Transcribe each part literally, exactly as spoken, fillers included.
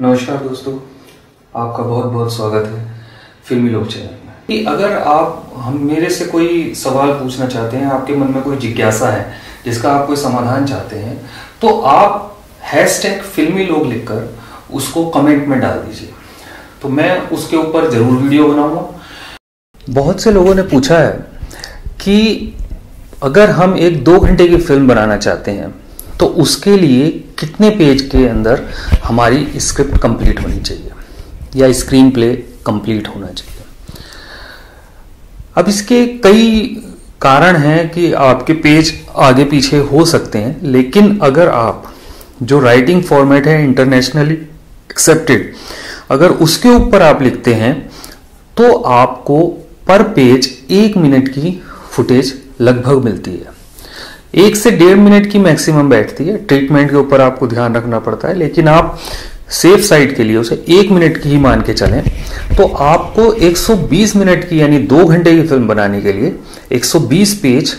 नमस्कार दोस्तों, आपका बहुत बहुत स्वागत है फिल्मी लोग चैनल में। अगर आप हम मेरे से कोई सवाल पूछना चाहते हैं, आपके मन में कोई जिज्ञासा है जिसका आप कोई समाधान चाहते हैं, तो आप हैशटैग फिल्मी लोग लिखकर उसको कमेंट में डाल दीजिए, तो मैं उसके ऊपर ज़रूर वीडियो बनाऊँगा। बहुत से लोगों ने पूछा है कि अगर हम एक दो घंटे की फिल्म बनाना चाहते हैं तो उसके लिए कितने पेज के अंदर हमारी स्क्रिप्ट कंप्लीट होनी चाहिए या स्क्रीन प्ले कंप्लीट होना चाहिए। अब इसके कई कारण हैं कि आपके पेज आगे पीछे हो सकते हैं, लेकिन अगर आप जो राइटिंग फॉर्मेट है इंटरनेशनली एक्सेप्टेड, अगर उसके ऊपर आप लिखते हैं तो आपको पर पेज एक मिनट की फुटेज लगभग मिलती है, एक से डेढ़ मिनट की मैक्सिमम बैठती है। ट्रीटमेंट के ऊपर आपको ध्यान रखना पड़ता है, लेकिन आप सेफ साइड के लिए उसे एक मिनट की ही मान के चलें तो आपको एक सौ बीस मिनट की यानी दो घंटे की फिल्म बनाने के लिए एक सौ बीस पेज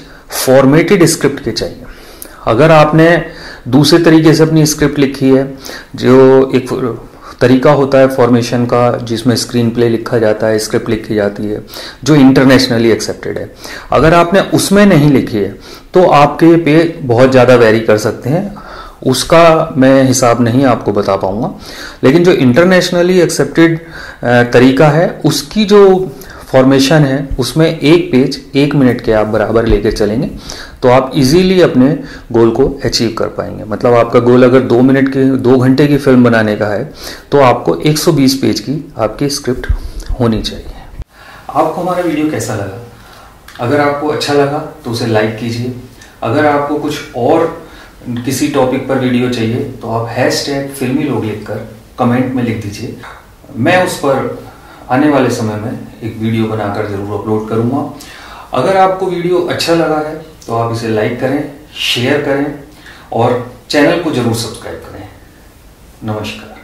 फॉर्मेटेड स्क्रिप्ट के चाहिए। अगर आपने दूसरे तरीके से अपनी स्क्रिप्ट लिखी है, जो एक तरीका होता है फॉर्मेशन का जिसमें स्क्रीन प्ले लिखा जाता है, स्क्रिप्ट लिखी जाती है जो इंटरनेशनली एक्सेप्टेड है, अगर आपने उसमें नहीं लिखी है तो आपके पे बहुत ज़्यादा वेरी कर सकते हैं। उसका मैं हिसाब नहीं आपको बता पाऊंगा, लेकिन जो इंटरनेशनली एक्सेप्टेड तरीका है उसकी जो फॉर्मेशन है उसमें एक पेज एक मिनट के आप बराबर लेके चलेंगे तो आप इजीली अपने गोल को अचीव कर पाएंगे। मतलब आपका गोल अगर दो मिनट के दो घंटे की फिल्म बनाने का है तो आपको एक सौ बीस पेज की आपकी स्क्रिप्ट होनी चाहिए। आपको हमारा वीडियो कैसा लगा? अगर आपको अच्छा लगा तो उसे लाइक कीजिए। अगर आपको कुछ और किसी टॉपिक पर वीडियो चाहिए तो आप हैशटैग फिल्मी लोग लिखकर कमेंट में लिख दीजिए, मैं उस पर आने वाले समय में एक वीडियो बनाकर ज़रूर अपलोड करूँगा। अगर आपको वीडियो अच्छा लगा है तो आप इसे लाइक करें, शेयर करें और चैनल को ज़रूर सब्सक्राइब करें। नमस्कार।